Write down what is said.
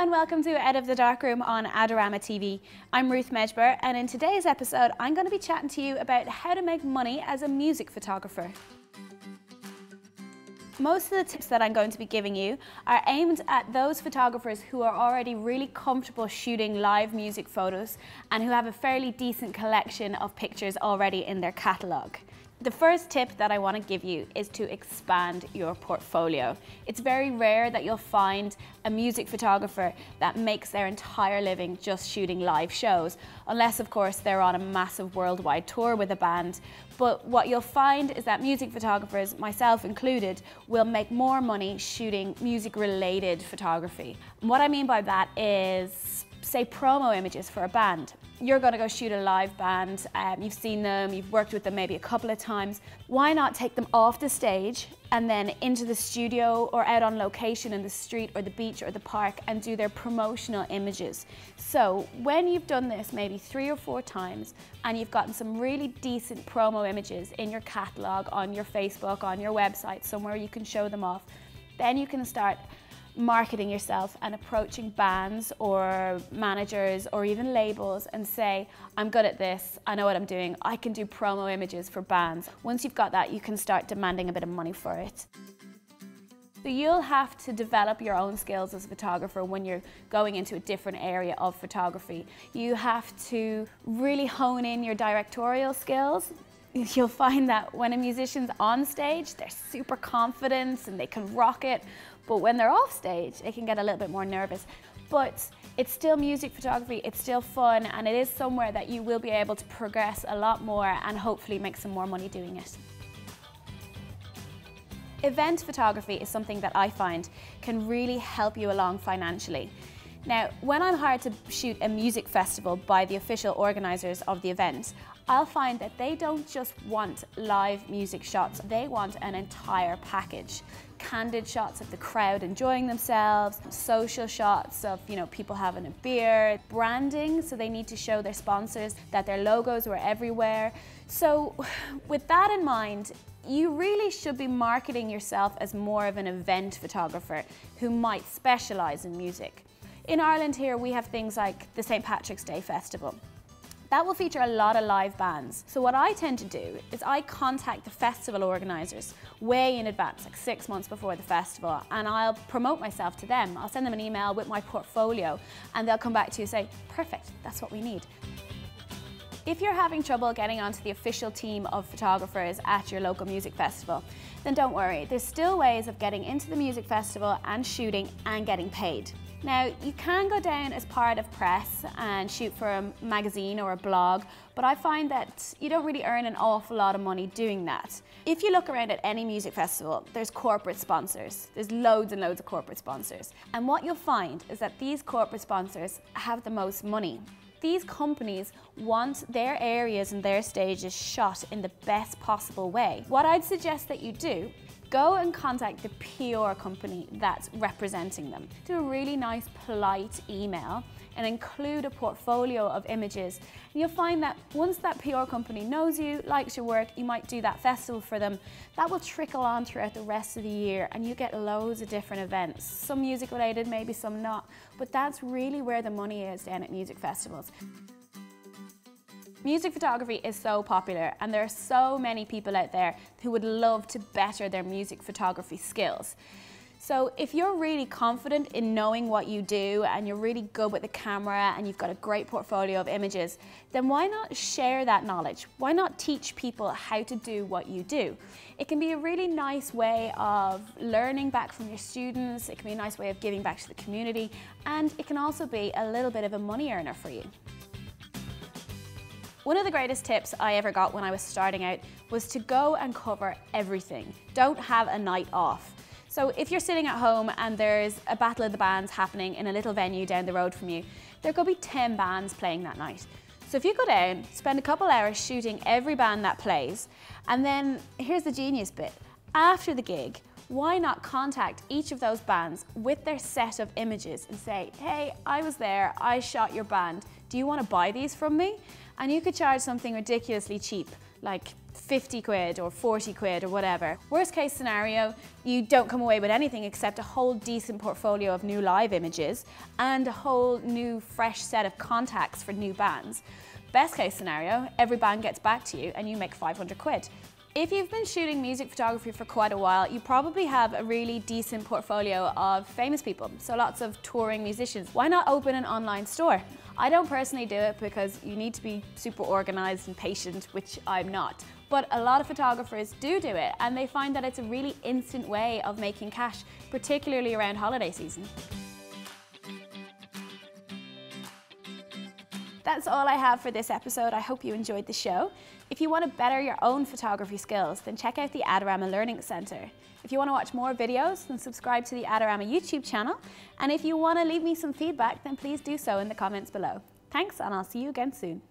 and welcome to Out of the Darkroom on Adorama TV. I'm Ruth Medjber, and in today's episode I'm going to be chatting to you about how to make money as a music photographer. Most of the tips that I'm going to be giving you are aimed at those photographers who are already really comfortable shooting live music photos and who have a fairly decent collection of pictures already in their catalogue. The first tip that I want to give you is to expand your portfolio. It's very rare that you'll find a music photographer that makes their entire living just shooting live shows, unless of course they're on a massive worldwide tour with a band. But what you'll find is that music photographers, myself included, will make more money shooting music-related photography. What I mean by that is, say, promo images for a band. You're going to go shoot a live band, you've seen them, you've worked with them maybe a couple of times. Why not take them off the stage and then into the studio or out on location in the street or the beach or the park and do their promotional images? So when you've done this maybe 3 or 4 times and you've gotten some really decent promo images in your catalogue, on your Facebook, on your website, somewhere you can show them off, then you can start marketing yourself and approaching bands or managers or even labels and say, I'm good at this, I know what I'm doing, I can do promo images for bands. Once you've got that, you can start demanding a bit of money for it. So you'll have to develop your own skills as a photographer when you're going into a different area of photography. You have to really hone in your directorial skills. You'll find that when a musician's on stage, they're super confident and they can rock it, but when they're off stage, they can get a little bit more nervous. But it's still music photography, it's still fun, and it is somewhere that you will be able to progress a lot more and hopefully make some more money doing it. Event photography is something that I find can really help you along financially. Now, when I'm hired to shoot a music festival by the official organisers of the event, I'll find that they don't just want live music shots, they want an entire package. Candid shots of the crowd enjoying themselves, social shots of, you know, people having a beer, branding, so they need to show their sponsors that their logos were everywhere. So with that in mind, you really should be marketing yourself as more of an event photographer who might specialise in music. In Ireland here, we have things like the St. Patrick's Day Festival. That will feature a lot of live bands. So what I tend to do is I contact the festival organisers way in advance, like 6 months before the festival, and I'll promote myself to them. I'll send them an email with my portfolio, and they'll come back to you and say, perfect, that's what we need. If you're having trouble getting onto the official team of photographers at your local music festival, then don't worry, there's still ways of getting into the music festival and shooting and getting paid. Now, you can go down as part of press and shoot for a magazine or a blog, but I find that you don't really earn an awful lot of money doing that. If you look around at any music festival, there's corporate sponsors. There's loads and loads of corporate sponsors. And what you'll find is that these corporate sponsors have the most money. These companies want their areas and their stages shot in the best possible way. What I'd suggest that you do, go and contact the PR company that's representing them. Do a really nice, polite email and include a portfolio of images. And you'll find that once that PR company knows you, likes your work, you might do that festival for them. That will trickle on throughout the rest of the year and you get loads of different events. Some music related, maybe some not. But that's really where the money is down at music festivals. Music photography is so popular and there are so many people out there who would love to better their music photography skills. So if you're really confident in knowing what you do and you're really good with the camera and you've got a great portfolio of images, then why not share that knowledge? Why not teach people how to do what you do? It can be a really nice way of learning back from your students, it can be a nice way of giving back to the community, and it can also be a little bit of a money earner for you. One of the greatest tips I ever got when I was starting out was to go and cover everything. Don't have a night off. So if you're sitting at home and there's a battle of the bands happening in a little venue down the road from you, there could be 10 bands playing that night. So if you go down, spend a couple hours shooting every band that plays, and then here's the genius bit. After the gig, why not contact each of those bands with their set of images and say, hey, I was there, I shot your band, do you want to buy these from me? And you could charge something ridiculously cheap, like £50 or £40 or whatever. Worst case scenario, you don't come away with anything except a whole decent portfolio of new live images and a whole new fresh set of contacts for new bands. Best case scenario, every band gets back to you and you make £500. If you've been shooting music photography for quite a while, you probably have a really decent portfolio of famous people, so lots of touring musicians. Why not open an online store? I don't personally do it because you need to be super organized and patient, which I'm not. But a lot of photographers do it, and they find that it's a really instant way of making cash, particularly around holiday season. That's all I have for this episode. I hope you enjoyed the show. If you want to better your own photography skills, then check out the Adorama Learning Center. If you want to watch more videos, then subscribe to the Adorama YouTube channel. And if you want to leave me some feedback, then please do so in the comments below. Thanks, and I'll see you again soon.